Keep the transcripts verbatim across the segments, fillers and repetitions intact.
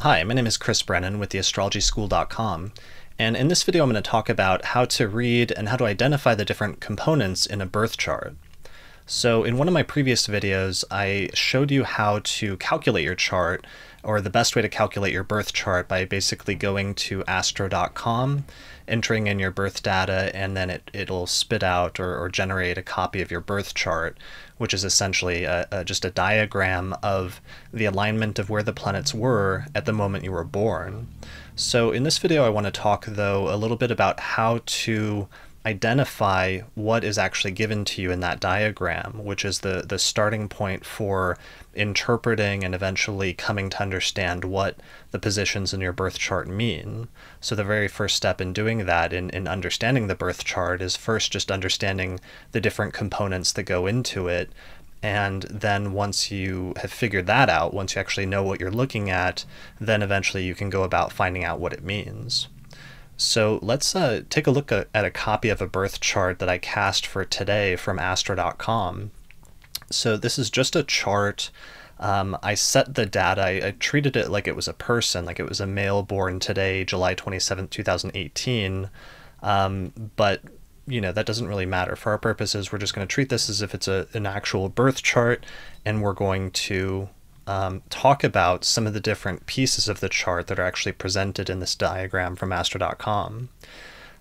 Hi, my name is Chris Brennan with the astrology school dot com, and in this video I'm going to talk about how to read and how to identify the different components in a birth chart. So in one of my previous videos, I showed you how to calculate your chart, or the best way to calculate your birth chart, by basically going to astro dot com, entering in your birth data, and then it, it'll spit out or, or generate a copy of your birth chart, which is essentially a, a, just a diagram of the alignment of where the planets were at the moment you were born. So in this video, I want to talk, though, a little bit about how to identify what is actually given to you in that diagram, which is the, the starting point for interpreting and eventually coming to understand what the positions in your birth chart mean. So the very first step in doing that, in, in understanding the birth chart, is first just understanding the different components that go into it. And then once you have figured that out, once you actually know what you're looking at, then eventually you can go about finding out what it means. So let's uh, take a look at a copy of a birth chart that I cast for today from astro dot com. So this is just a chart. Um, I set the data, I, I treated it like it was a person, like it was a male born today, July twenty-seventh, two thousand eighteen. Um, but, you know, that doesn't really matter. For our purposes, we're just going to treat this as if it's a, an actual birth chart, and we're going to Um, talk about some of the different pieces of the chart that are actually presented in this diagram from astro dot com.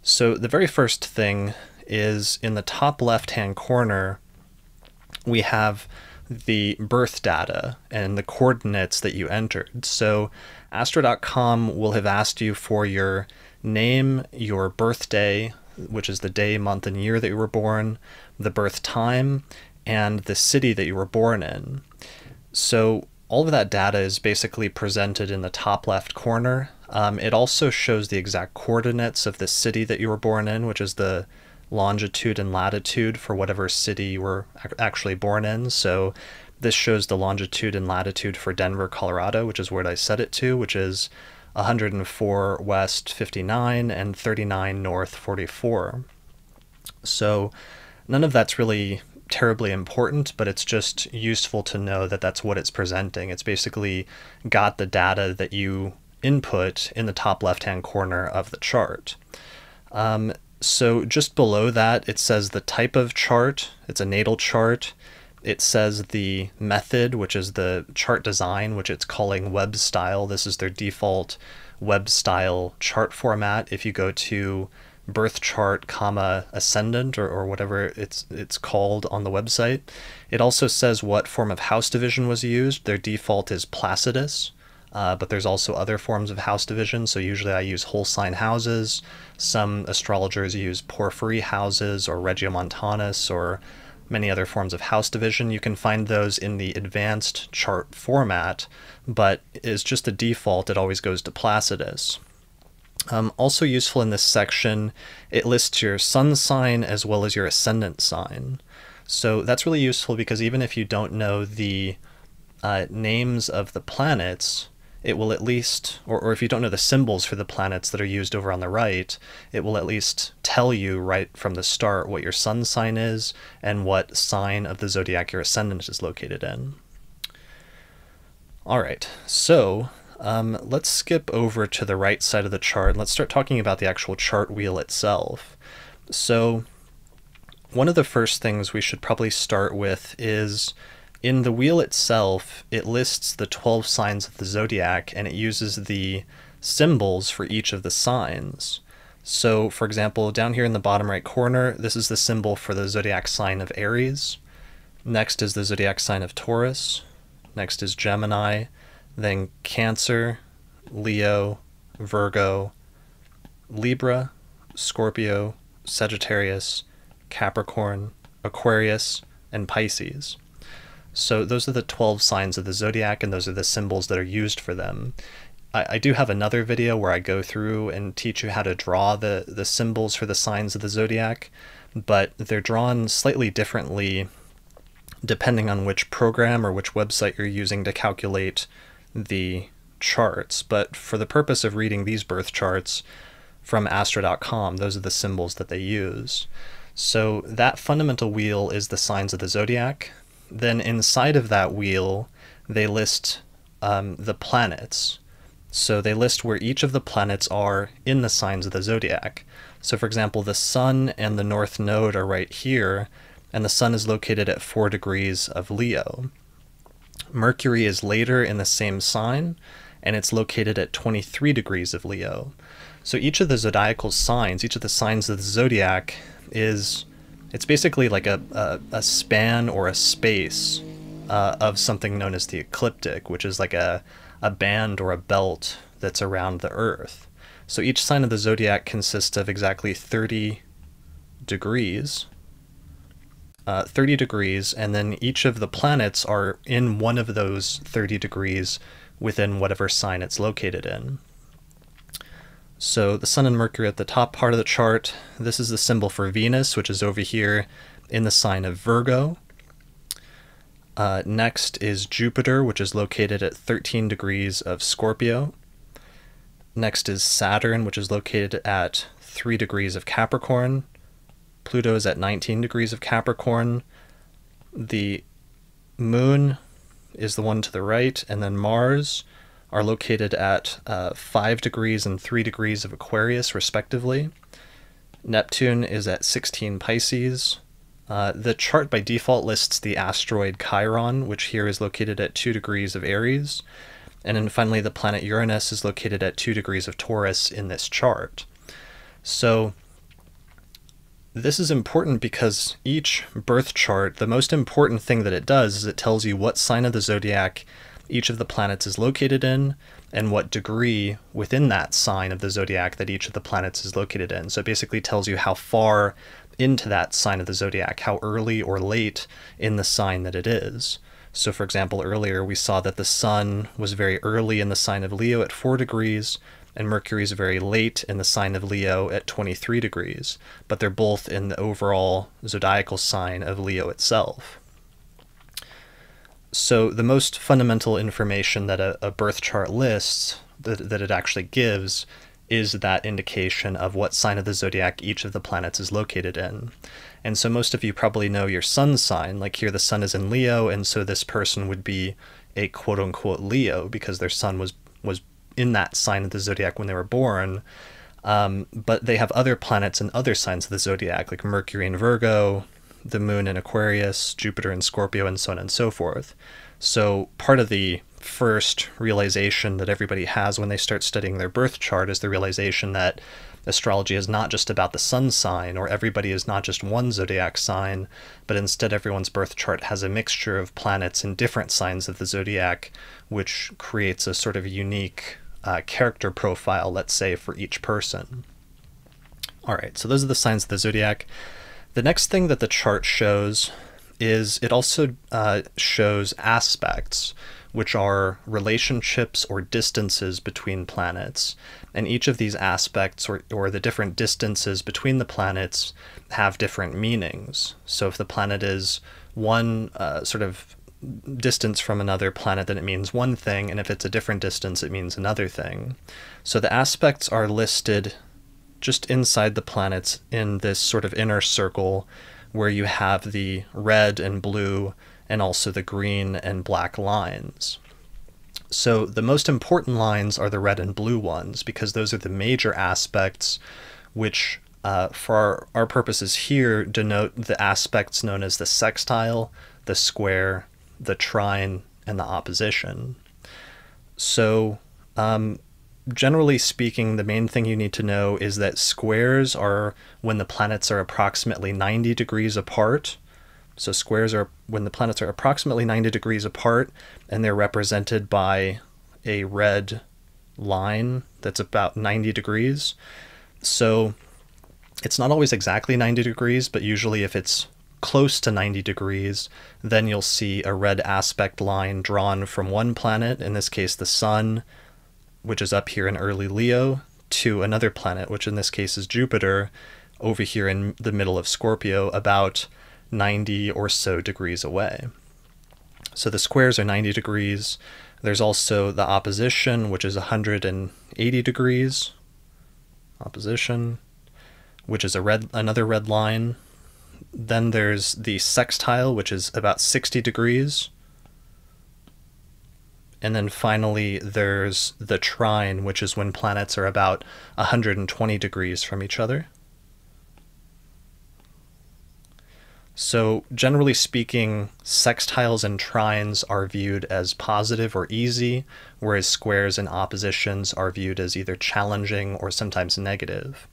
So the very first thing is, in the top left-hand corner, we have the birth data and the coordinates that you entered. So astro dot com will have asked you for your name, your birthday, which is the day, month, and year that you were born, the birth time, and the city that you were born in. So all of that data is basically presented in the top left corner. Um, it also shows the exact coordinates of the city that you were born in, which is the longitude and latitude for whatever city you were actually born in. So this shows the longitude and latitude for Denver, Colorado, which is where I set it to, which is one hundred four west fifty-nine and thirty-nine north forty-four. So none of that's really terribly important, but it's just useful to know that that's what it's presenting. It's basically got the data that you input in the top left-hand corner of the chart. Um, so just below that, it says the type of chart. It's a natal chart. It says the method, which is the chart design, which it's calling web style. This is their default web style chart format. If you go to birth chart, comma, ascendant, or, or whatever it's it's called on the website. It also says what form of house division was used. Their default is Placidus, uh, but there's also other forms of house division. So usually I use whole sign houses. Some astrologers use Porphyry houses or Regiomontanus or many other forms of house division. You can find those in the advanced chart format, but it's just the default. It always goes to Placidus. Um, also useful in this section, it lists your sun sign as well as your ascendant sign. So that's really useful because even if you don't know the uh, names of the planets, it will at least, or, or if you don't know the symbols for the planets that are used over on the right, it will at least tell you right from the start what your sun sign is and what sign of the zodiac your ascendant is located in. All right, so Um, let's skip over to the right side of the chart and let's start talking about the actual chart wheel itself. So one of the first things we should probably start with is, in the wheel itself, it lists the twelve signs of the zodiac and it uses the symbols for each of the signs. So for example, down here in the bottom right corner, this is the symbol for the zodiac sign of Aries. Next is the zodiac sign of Taurus. Next is Gemini. Then Cancer, Leo, Virgo, Libra, Scorpio, Sagittarius, Capricorn, Aquarius, and Pisces. So those are the twelve signs of the zodiac, and those are the symbols that are used for them. I, I do have another video where I go through and teach you how to draw the, the symbols for the signs of the zodiac, but they're drawn slightly differently depending on which program or which website you're using to calculate the charts. But for the purpose of reading these birth charts from astro dot com, those are the symbols that they use. So that fundamental wheel is the signs of the zodiac. Then inside of that wheel, they list um, the planets. So they list where each of the planets are in the signs of the zodiac. So for example, the Sun and the North Node are right here, and the Sun is located at four degrees of Leo. Mercury is later in the same sign, and it's located at twenty-three degrees of Leo. So each of the zodiacal signs, each of the signs of the zodiac is, it's basically like a, a, a span or a space uh, of something known as the ecliptic, which is like a, a band or a belt that's around the Earth. So each sign of the zodiac consists of exactly thirty degrees. Uh, thirty degrees, and then each of the planets are in one of those thirty degrees within whatever sign it's located in. So the Sun and Mercury at the top part of the chart, this is the symbol for Venus, which is over here in the sign of Virgo. Uh, next is Jupiter, which is located at thirteen degrees of Scorpio. Next is Saturn, which is located at three degrees of Capricorn. Pluto is at nineteen degrees of Capricorn. The Moon is the one to the right, and then Mars are located at uh, five degrees and three degrees of Aquarius, respectively. Neptune is at sixteen Pisces. Uh, the chart by default lists the asteroid Chiron, which here is located at two degrees of Aries. And then finally, the planet Uranus is located at two degrees of Taurus in this chart. So this is important because each birth chart, the most important thing that it does is it tells you what sign of the zodiac each of the planets is located in and what degree within that sign of the zodiac that each of the planets is located in. So it basically tells you how far into that sign of the zodiac, how early or late in the sign that it is. So for example, earlier we saw that the Sun was very early in the sign of Leo at four degrees, and Mercury is very late in the sign of Leo at twenty-three degrees, but they're both in the overall zodiacal sign of Leo itself. So the most fundamental information that a, a birth chart lists, that, that it actually gives, is that indication of what sign of the zodiac each of the planets is located in. And so most of you probably know your sun sign, like here the Sun is in Leo, and so this person would be a quote-unquote Leo because their Sun was was in that sign of the zodiac when they were born, um, but they have other planets in other signs of the zodiac, like Mercury in Virgo, the Moon in Aquarius, Jupiter in Scorpio, and so on and so forth. So part of the first realization that everybody has when they start studying their birth chart is the realization that astrology is not just about the sun sign, or everybody is not just one zodiac sign, but instead everyone's birth chart has a mixture of planets in different signs of the zodiac, which creates a sort of unique Uh, character profile, let's say, for each person. All right, so those are the signs of the zodiac. The next thing that the chart shows is it also uh, shows aspects, which are relationships or distances between planets. And each of these aspects or, or the different distances between the planets have different meanings. So if the planet is one uh, sort of distance from another planet, then it means one thing, and if it's a different distance, it means another thing. So the aspects are listed just inside the planets in this sort of inner circle where you have the red and blue and also the green and black lines. So the most important lines are the red and blue ones because those are the major aspects which uh, for our, our purposes here denote the aspects known as the sextile, the square, the trine, and the opposition. So um, generally speaking, the main thing you need to know is that squares are when the planets are approximately ninety degrees apart. So squares are when the planets are approximately ninety degrees apart, and they're represented by a red line that's about ninety degrees. So it's not always exactly ninety degrees, but usually if it's close to ninety degrees, then you'll see a red aspect line drawn from one planet, in this case the Sun, which is up here in early Leo, to another planet, which in this case is Jupiter, over here in the middle of Scorpio, about ninety or so degrees away. So the squares are ninety degrees. There's also the opposition, which is one hundred eighty degrees, opposition, which is a red, another red line. Then there's the sextile, which is about sixty degrees. And then finally, there's the trine, which is when planets are about one hundred twenty degrees from each other. So generally speaking, sextiles and trines are viewed as positive or easy, whereas squares and oppositions are viewed as either challenging or sometimes negative.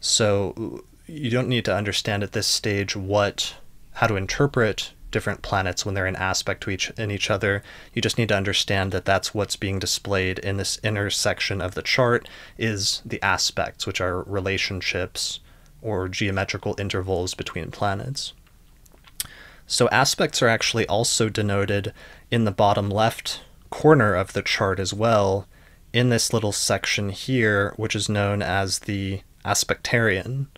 So you don't need to understand at this stage what, how to interpret different planets when they're in aspect to each in each other. You just need to understand that that's what's being displayed in this inner section of the chart is the aspects, which are relationships or geometrical intervals between planets. So aspects are actually also denoted in the bottom left corner of the chart as well, in this little section here, which is known as the aspectarian.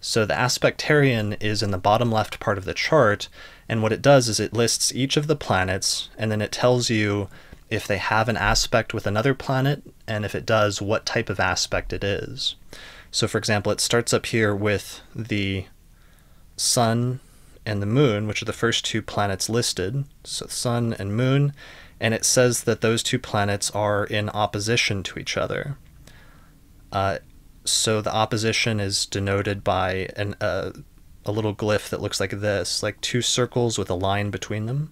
So the aspectarian is in the bottom left part of the chart, and what it does is it lists each of the planets, and then it tells you if they have an aspect with another planet, and if it does, what type of aspect it is. So for example, it starts up here with the Sun and the Moon, which are the first two planets listed, so Sun and Moon, and it says that those two planets are in opposition to each other. Uh, so the opposition is denoted by an, uh, a little glyph that looks like this, like two circles with a line between them.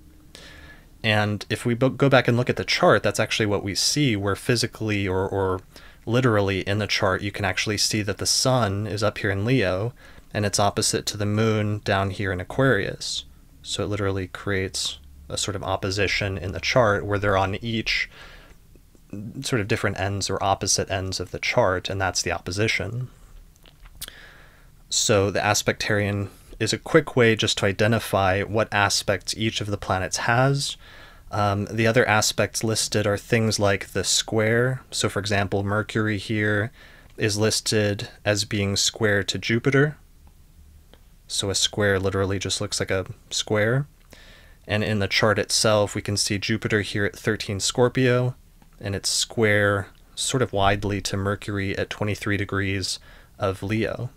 And if we go back and look at the chart, that's actually what we see, where physically or, or literally in the chart, you can actually see that the Sun is up here in Leo, and it's opposite to the Moon down here in Aquarius. So it literally creates a sort of opposition in the chart where they're on each sort of different ends or opposite ends of the chart, and that's the opposition. So the aspectarian is a quick way just to identify what aspects each of the planets has. Um, the other aspects listed are things like the square. So for example, Mercury here is listed as being square to Jupiter. So a square literally just looks like a square. And in the chart itself, we can see Jupiter here at thirteen Scorpio, and it's square sort of widely to Mercury at twenty-three degrees of Leo.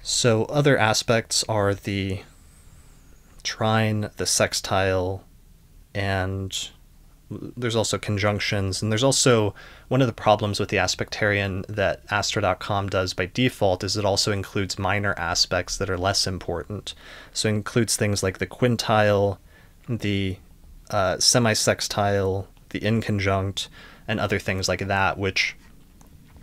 So other aspects are the trine, the sextile, and there's also conjunctions, and there's also one of the problems with the aspectarian that astro dot com does by default is it also includes minor aspects that are less important. So it includes things like the quintile, the uh, semisextile, the inconjunct, and other things like that, which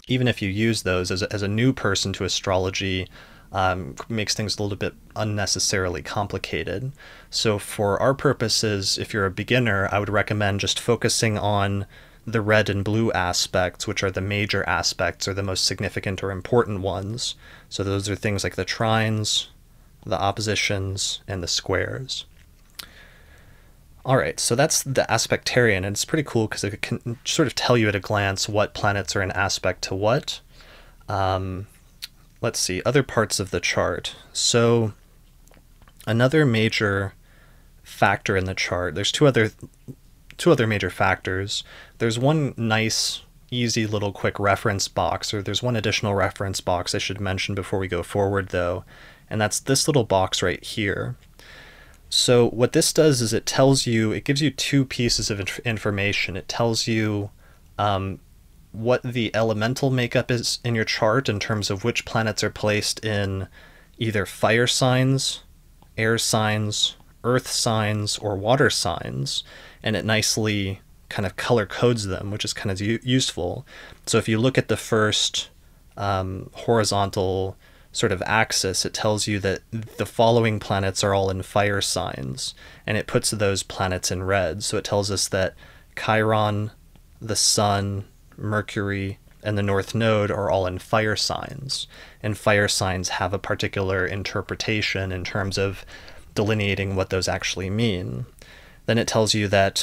even if you use those as a, as a new person to astrology, Um, makes things a little bit unnecessarily complicated. So for our purposes, if you're a beginner, I would recommend just focusing on the red and blue aspects, which are the major aspects or the most significant or important ones. So those are things like the trines, the oppositions, and the squares. All right, so that's the aspectarian, and it's pretty cool because it can sort of tell you at a glance what planets are in aspect to what. Um, Let's see, other parts of the chart. So another major factor in the chart, there's two other two other major factors. There's one nice, easy little quick reference box, or there's one additional reference box I should mention before we go forward though, and that's this little box right here. So what this does is it tells you, it gives you two pieces of information. It tells you um, what the elemental makeup is in your chart in terms of which planets are placed in either fire signs, air signs, earth signs, or water signs, and it nicely kind of color codes them, which is kind of useful. So if you look at the first um, horizontal sort of axis, it tells you that the following planets are all in fire signs, and it puts those planets in red. So it tells us that Chiron, the Sun, Mercury, and the North Node are all in fire signs, and fire signs have a particular interpretation in terms of delineating what those actually mean. Then it tells you that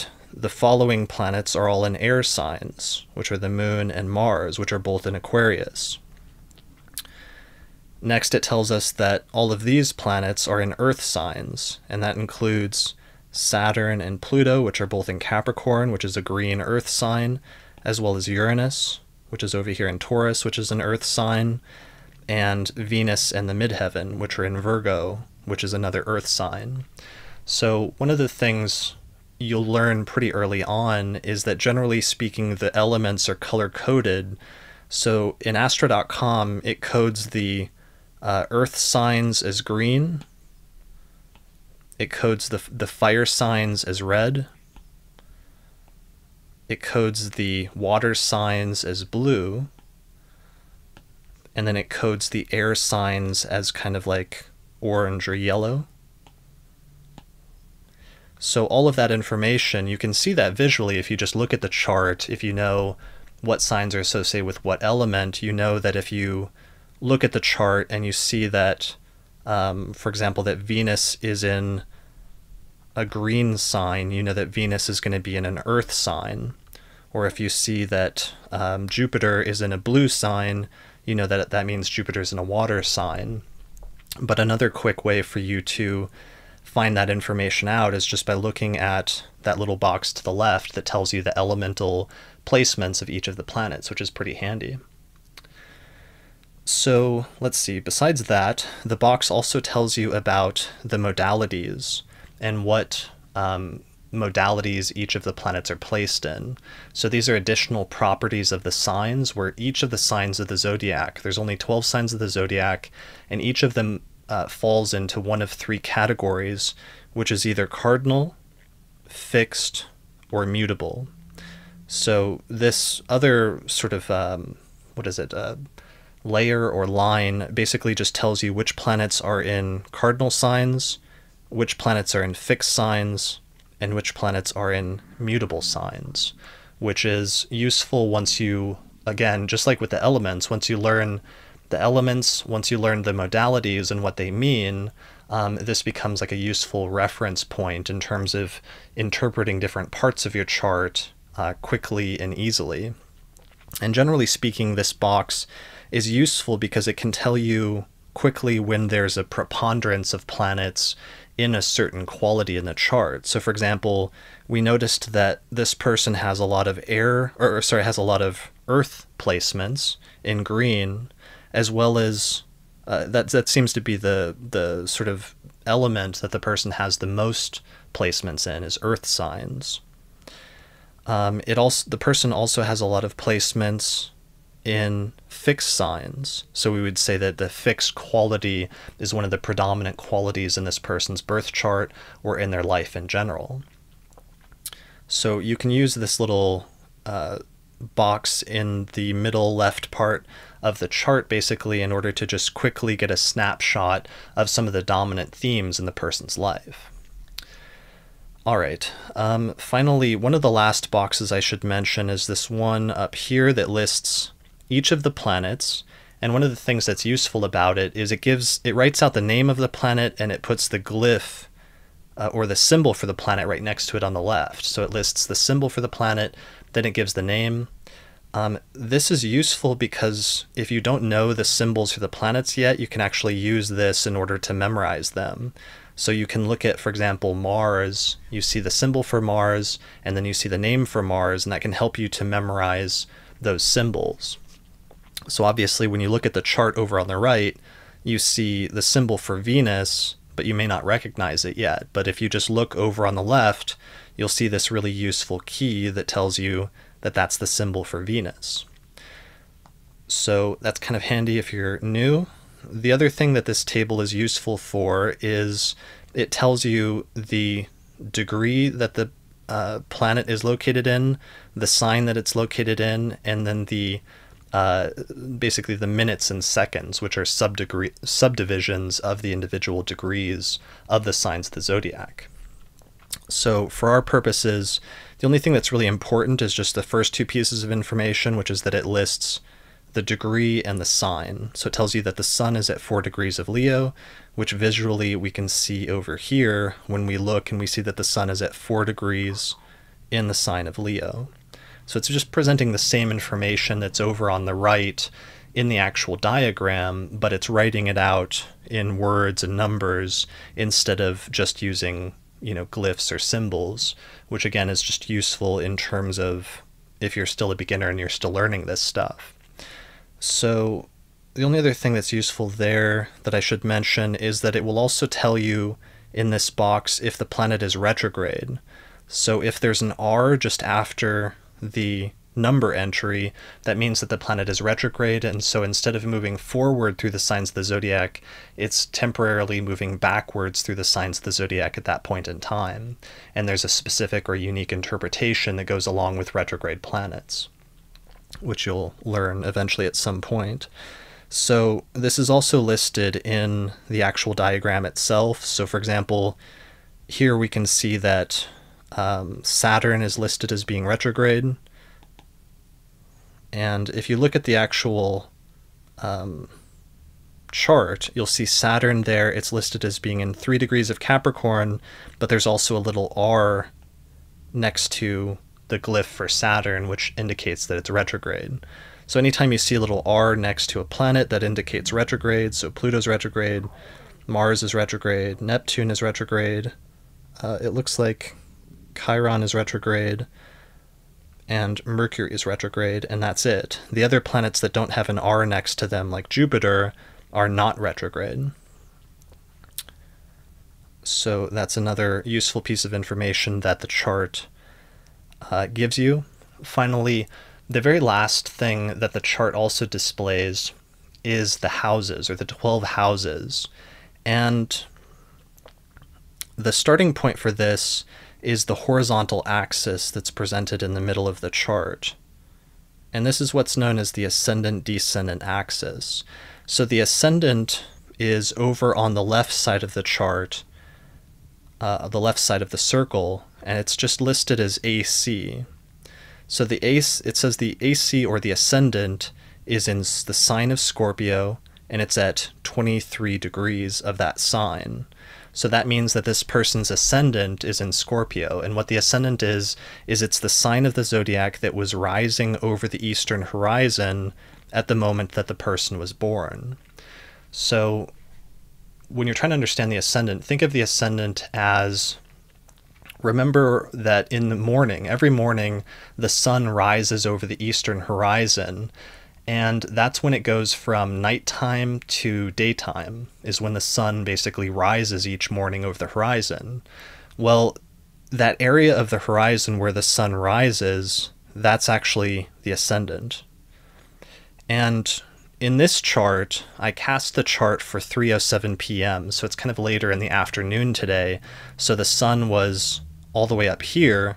the following planets are all in air signs, which are the Moon and Mars, which are both in Aquarius. Next, it tells us that all of these planets are in earth signs, and that includes Saturn and Pluto, which are both in Capricorn, which is a green earth sign, as well as Uranus, which is over here in Taurus, which is an earth sign, and Venus and the midheaven, which are in Virgo, which is another earth sign. So one of the things you'll learn pretty early on is that generally speaking, the elements are color-coded. So in astro dot com, it codes the uh, earth signs as green. It codes the, the fire signs as red. It codes the water signs as blue. And then it codes the air signs as kind of like orange or yellow. So all of that information, you can see that visually if you just look at the chart. If you know what signs are associated with what element, you know that if you look at the chart and you see that, um, for example, that Venus is in a green sign, you know that Venus is going to be in an earth sign. Or if you see that um, Jupiter is in a blue sign, you know that that means Jupiter's in a water sign. But another quick way for you to find that information out is just by looking at that little box to the left that tells you the elemental placements of each of the planets, which is pretty handy. So let's see, besides that, the box also tells you about the modalities and what um, modalities each of the planets are placed in. So these are additional properties of the signs, where each of the signs of the zodiac, there's only twelve signs of the zodiac, and each of them uh, falls into one of three categories, which is either cardinal, fixed, or mutable. So this other sort of, um, what is it, uh, layer or line basically just tells you which planets are in cardinal signs, which planets are in fixed signs, and which planets are in mutable signs, which is useful once you, again, just like with the elements, once you learn the elements, once you learn the modalities and what they mean, um, this becomes like a useful reference point in terms of interpreting different parts of your chart uh, quickly and easily. And generally speaking, this box is useful because it can tell you quickly when there's a preponderance of planets in a certain quality in the chart. So for example, we noticed that this person has a lot of air, or sorry, has a lot of earth placements in green, as well as uh, that that seems to be the the sort of element that the person has the most placements in, is earth signs. Um, it also the person also has a lot of placements in fixed signs. So we would say that the fixed quality is one of the predominant qualities in this person's birth chart or in their life in general. So you can use this little uh, box in the middle left part of the chart basically in order to just quickly get a snapshot of some of the dominant themes in the person's life. All right, um, finally, one of the last boxes I should mention is this one up here that lists each of the planets, and one of the things that's useful about it is it gives it writes out the name of the planet and it puts the glyph uh, or the symbol for the planet right next to it on the left. So it lists the symbol for the planet, then it gives the name. Um, this is useful because if you don't know the symbols for the planets yet, you can actually use this in order to memorize them. So you can look at, for example, Mars. You see the symbol for Mars, and then you see the name for Mars, and that can help you to memorize those symbols. So obviously when you look at the chart over on the right, you see the symbol for Venus, but you may not recognize it yet. But if you just look over on the left, you'll see this really useful key that tells you that that's the symbol for Venus. So that's kind of handy if you're new. The other thing that this table is useful for is it tells you the degree that the uh, planet is located in, the sign that it's located in, and then the Uh, basically the minutes and seconds, which are subdegree subdivisions of the individual degrees of the signs of the zodiac. So for our purposes, the only thing that's really important is just the first two pieces of information, which is that it lists the degree and the sign. So it tells you that the sun is at four degrees of Leo, which visually we can see over here when we look, and we see that the sun is at four degrees in the sign of Leo. So it's just presenting the same information that's over on the right in the actual diagram, but it's writing it out in words and numbers instead of just using, you know, glyphs or symbols, which again is just useful in terms of if you're still a beginner and you're still learning this stuff. So the only other thing that's useful there that I should mention is that it will also tell you in this box if the planet is retrograde. So if there's an R just after the number entry, that means that the planet is retrograde, and so instead of moving forward through the signs of the zodiac, it's temporarily moving backwards through the signs of the zodiac at that point in time. And there's a specific or unique interpretation that goes along with retrograde planets, which you'll learn eventually at some point. So this is also listed in the actual diagram itself. So for example, here we can see that um, Saturn is listed as being retrograde. And if you look at the actual um, chart, you'll see Saturn there. It's listed as being in three degrees of Capricorn, but there's also a little R next to the glyph for Saturn, which indicates that it's retrograde. So anytime you see a little R next to a planet, that indicates retrograde. So Pluto's retrograde, Mars is retrograde, Neptune is retrograde. Uh, it looks like Chiron is retrograde, and Mercury is retrograde, and that's it. The other planets that don't have an R next to them, like Jupiter, are not retrograde. So that's another useful piece of information that the chart uh, gives you. Finally, the very last thing that the chart also displays is the houses, or the twelve houses. And the starting point for this is the horizontal axis that's presented in the middle of the chart. And this is what's known as the ascendant-descendant axis. So the ascendant is over on the left side of the chart, uh, the left side of the circle, and it's just listed as A C. So the A C, it says the A C, or the ascendant, is in the sign of Scorpio, and it's at twenty-three degrees of that sign. So that means that this person's ascendant is in Scorpio, and what the ascendant is, is it's the sign of the zodiac that was rising over the eastern horizon at the moment that the person was born. So when you're trying to understand the ascendant, think of the ascendant as, remember that in the morning, every morning, the sun rises over the eastern horizon, and that's when it goes from nighttime to daytime, is when the sun basically rises each morning over the horizon. Well, that area of the horizon where the sun rises, that's actually the ascendant. And in this chart, I cast the chart for three oh seven p m, so it's kind of later in the afternoon today. So the sun was all the way up here,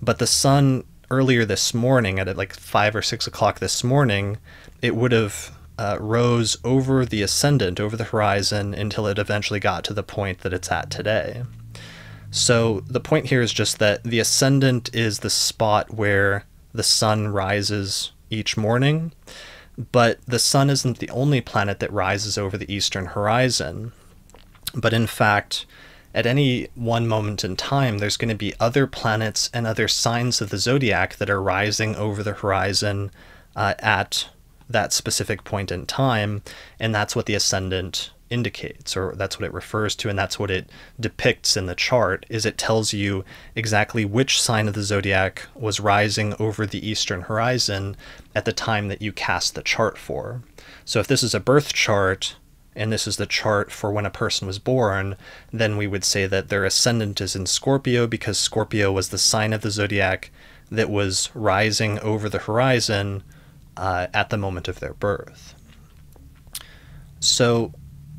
but the sun earlier this morning, at like five or six o'clock this morning, it would have uh, rose over the ascendant, over the horizon, until it eventually got to the point that it's at today. So the point here is just that the ascendant is the spot where the sun rises each morning, but the sun isn't the only planet that rises over the eastern horizon. But in fact, at any one moment in time, there's going to be other planets and other signs of the zodiac that are rising over the horizon uh, at that specific point in time, and that's what the ascendant indicates, or that's what it refers to, and that's what it depicts in the chart, is it tells you exactly which sign of the zodiac was rising over the eastern horizon at the time that you cast the chart for. So if this is a birth chart, and this is the chart for when a person was born, then we would say that their ascendant is in Scorpio, because Scorpio was the sign of the zodiac that was rising over the horizon uh, at the moment of their birth. So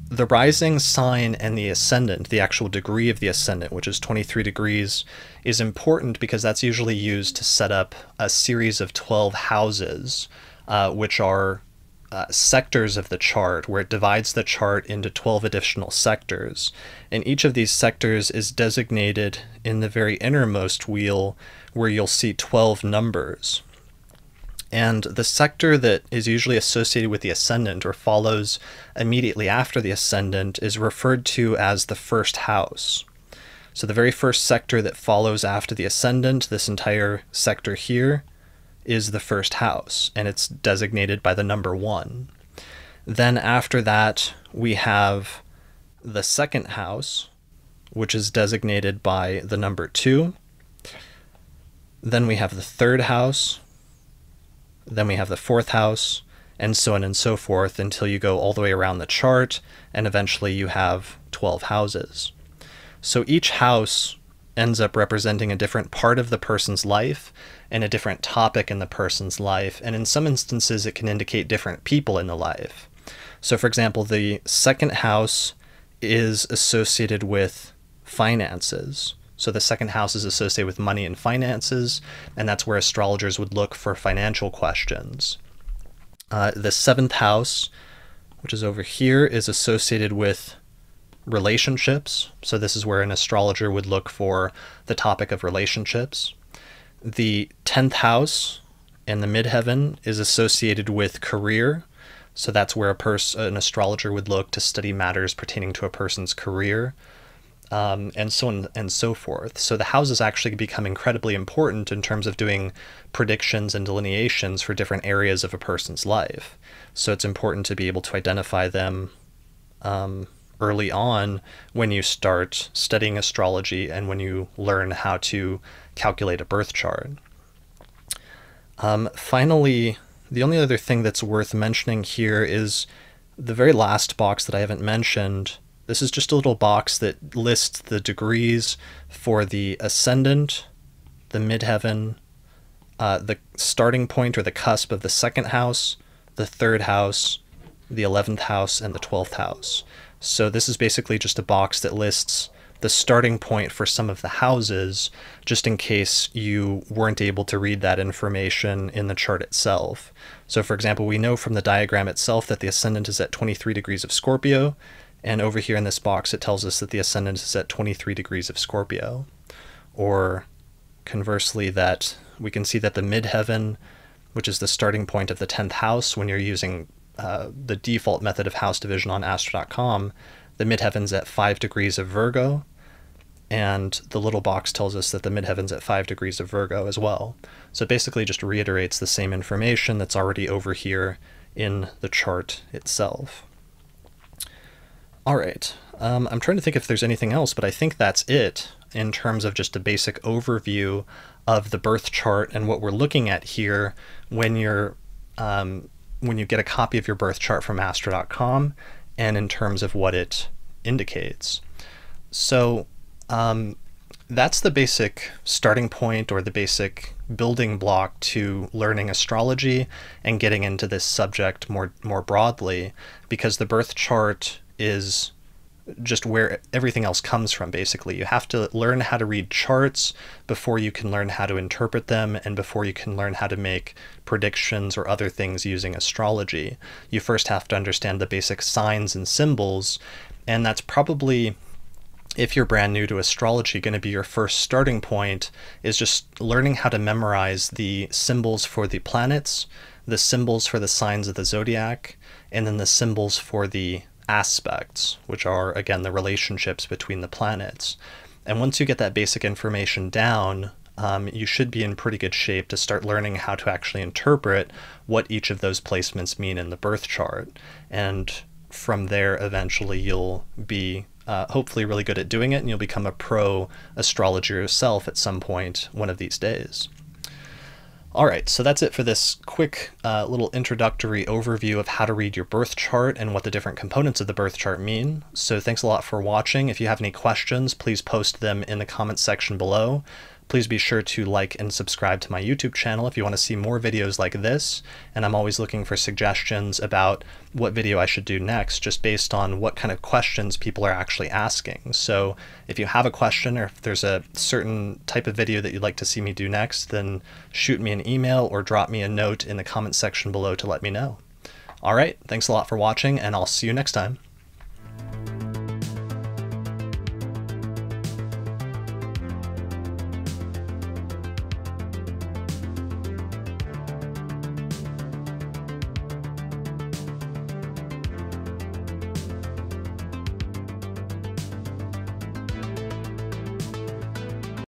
the rising sign and the ascendant, the actual degree of the ascendant, which is twenty-three degrees, is important because that's usually used to set up a series of twelve houses, uh, which are Uh, sectors of the chart, where it divides the chart into twelve additional sectors. And each of these sectors is designated in the very innermost wheel, where you'll see twelve numbers. And the sector that is usually associated with the ascendant, or follows immediately after the ascendant, is referred to as the first house. So the very first sector that follows after the ascendant, this entire sector here, is the first house, and it's designated by the number one. Then after that, we have the second house, which is designated by the number two. Then we have the third house. Then we have the fourth house, and so on and so forth, until you go all the way around the chart, and eventually you have twelve houses. So each house ends up representing a different part of the person's life and a different topic in the person's life. And in some instances, it can indicate different people in the life. So for example, the second house is associated with finances. So the second house is associated with money and finances, and that's where astrologers would look for financial questions. Uh, the seventh house, which is over here, is associated with relationships. So this is where an astrologer would look for the topic of relationships. The tenth house in the midheaven is associated with career. So that's where a person, an astrologer would look to study matters pertaining to a person's career. Um, and so on and so forth. So the houses actually become incredibly important in terms of doing predictions and delineations for different areas of a person's life. So it's important to be able to identify them um, early on when you start studying astrology and when you learn how to calculate a birth chart. Um, finally, the only other thing that's worth mentioning here is the very last box that I haven't mentioned. This is just a little box that lists the degrees for the ascendant, the midheaven, uh, the starting point or the cusp of the second house, the third house, the eleventh house, and the twelfth house. So this is basically just a box that lists the starting point for some of the houses, just in case you weren't able to read that information in the chart itself. So for example, we know from the diagram itself that the ascendant is at twenty-three degrees of Scorpio. And over here in this box, it tells us that the ascendant is at twenty-three degrees of Scorpio. Or conversely, that we can see that the midheaven, which is the starting point of the tenth house, when you're using uh, the default method of house division on astro dot com, the midheaven's at five degrees of Virgo. And the little box tells us that the midheaven's at five degrees of Virgo as well. So it basically just reiterates the same information that's already over here in the chart itself. All right, um, I'm trying to think if there's anything else, but I think that's it in terms of just a basic overview of the birth chart and what we're looking at here when you're um, when you get a copy of your birth chart from astro dot com and in terms of what it indicates. So um, that's the basic starting point or the basic building block to learning astrology and getting into this subject more more broadly, because the birth chart is just where everything else comes from, basically. You have to learn how to read charts before you can learn how to interpret them and before you can learn how to make predictions or other things using astrology. You first have to understand the basic signs and symbols, and that's probably, if you're brand new to astrology, going to be your first starting point, is just learning how to memorize the symbols for the planets, the symbols for the signs of the zodiac, and then the symbols for the aspects, which are again the relationships between the planets. And once you get that basic information down, um, you should be in pretty good shape to start learning how to actually interpret what each of those placements mean in the birth chart. And from there, eventually you'll be uh, hopefully really good at doing it, and you'll become a pro astrologer yourself at some point one of these days. All right, so that's it for this quick uh, little introductory overview of how to read your birth chart and what the different components of the birth chart mean. So thanks a lot for watching. If you have any questions, please post them in the comments section below. Please be sure to like and subscribe to my YouTube channel if you want to see more videos like this. And I'm always looking for suggestions about what video I should do next, just based on what kind of questions people are actually asking. So if you have a question, or if there's a certain type of video that you'd like to see me do next, then shoot me an email or drop me a note in the comment section below to let me know. All right, thanks a lot for watching, and I'll see you next time.